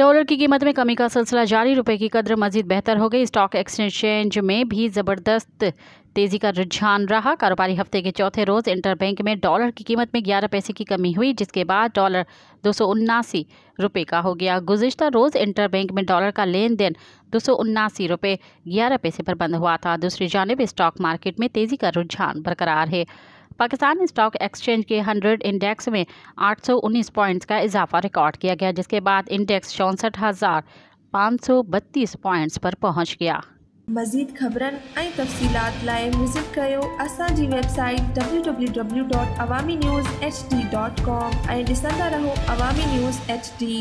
Dollar की कीमत में कमी का सिलसिला जारी, रुपए की कदर मजीद बेहतर हो गई। स्टॉक एक्सचेंज में भी ज़बरदस्त तेज़ी का रुझान रहा। कारोबारी हफ्ते के चौथे रोज़ इंटरबैंक में डॉलर की कीमत में 11 पैसे की कमी हुई, जिसके बाद डॉलर 279 रुपये का हो गया। गुज़िश्ता रोज़ इंटरबैंक में डॉलर का लेन देन 279 रुपये 11 पैसे पर बंद हुआ था। दूसरी जानिब स्टॉक मार्केट में तेज़ी का रुझान बरकरार है। पाकिस्तान स्टॉक एक्सचेंज के 100 इंडेक्स में 819 पॉइंट्स का इजाफा रिकॉर्ड किया गया, जिसके बाद इंडेक्स 64,532 पॉइंट्स पर पहुंच गया। मजीद खबरन ऐं तफसीलात लाए विजिट कयो असांजी वेबसाइट www.awaminews.hd.com ऐं ॾिसंदा रहो अवामी न्यूज़ HD।